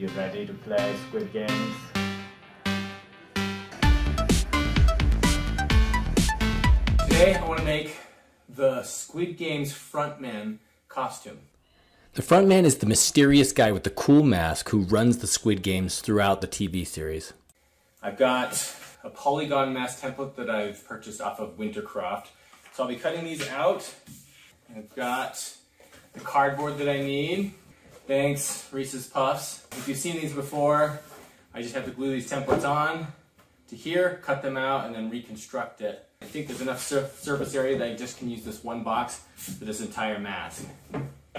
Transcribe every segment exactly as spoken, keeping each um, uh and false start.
You ready to play Squid Games? Today I want to make the Squid Games Front Man costume. The Front Man is the mysterious guy with the cool mask who runs the Squid Games throughout the T V series. I've got a polygon mask template that I've purchased off of Wintercroft. So I'll be cutting these out. I've got the cardboard that I need. Thanks, Reese's Puffs. If you've seen these before, I just have to glue these templates on to here, cut them out, and then reconstruct it. I think there's enough sur surface area that I just can use this one box for this entire mask.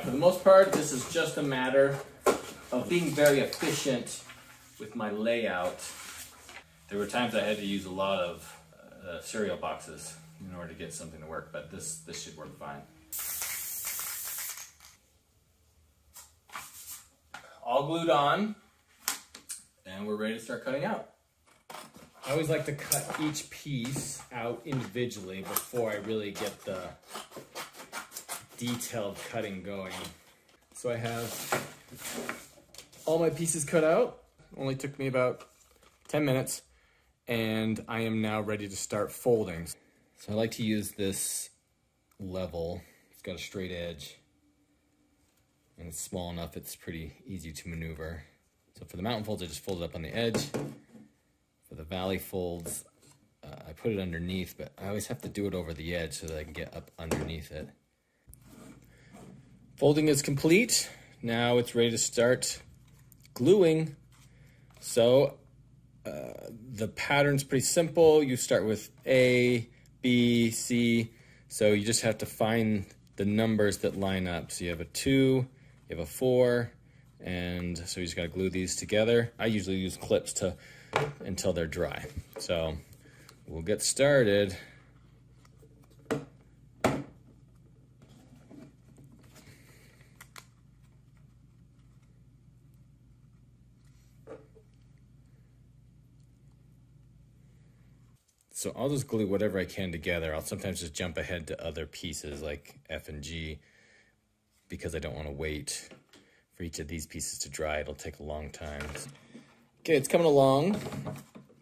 For the most part, this is just a matter of being very efficient with my layout. There were times I had to use a lot of uh, cereal boxes in order to get something to work, but this, this should work fine. All glued on, and we're ready to start cutting out. I always like to cut each piece out individually before I really get the detailed cutting going. So I have all my pieces cut out. Only took me about ten minutes, and I am now ready to start folding. So I like to use this level. It's got a straight edge, and it's small enough it's pretty easy to maneuver. So for the mountain folds, I just fold it up on the edge. For the valley folds, uh, I put it underneath, but I always have to do it over the edge so that I can get up underneath it. Folding is complete. Now it's ready to start gluing. So uh, the pattern's pretty simple. You start with A, B, C. So you just have to find the numbers that line up. So you have a two, you have a four, and so you just gotta glue these together. I usually use clips to until they're dry. So we'll get started. So I'll just glue whatever I can together. I'll sometimes just jump ahead to other pieces like F and G because I don't want to wait for each of these pieces to dry. It'll take a long time. Okay, it's coming along,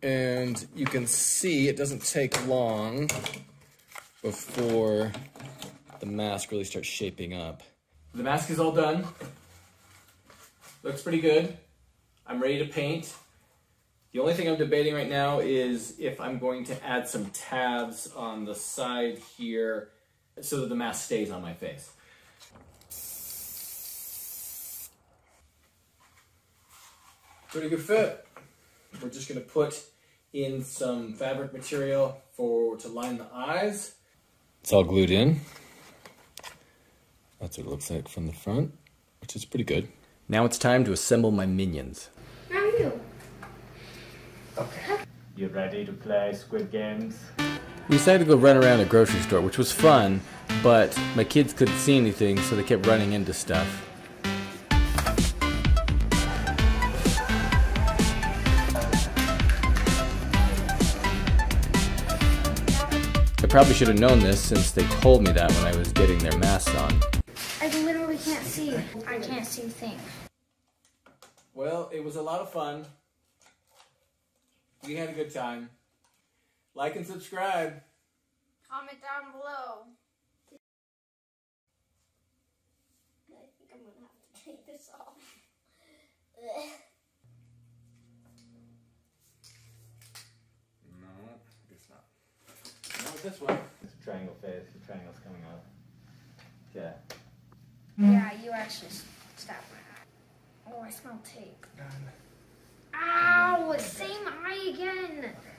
and you can see it doesn't take long before the mask really starts shaping up. The mask is all done. Looks pretty good. I'm ready to paint. The only thing I'm debating right now is if I'm going to add some tabs on the side here so that the mask stays on my face. Pretty good fit. We're just gonna put in some fabric material for to line the eyes. It's all glued in. That's what it looks like from the front, which is pretty good. Now it's time to assemble my minions. How are you? Okay. You ready to play Squid Games? We decided to go run around a grocery store, which was fun, but my kids couldn't see anything, so they kept running into stuff. I probably should have known this since they told me that when I was getting their masks on. I literally can't see. I can't see a thing. Well, it was a lot of fun. We had a good time. Like and subscribe. Comment down below. I think I'm gonna have to take this off. This way. It's a triangle face. The triangle's coming out. Yeah. Yeah, you actually stop. Oh, I smell tape. God. Ow! Same eye again! Okay.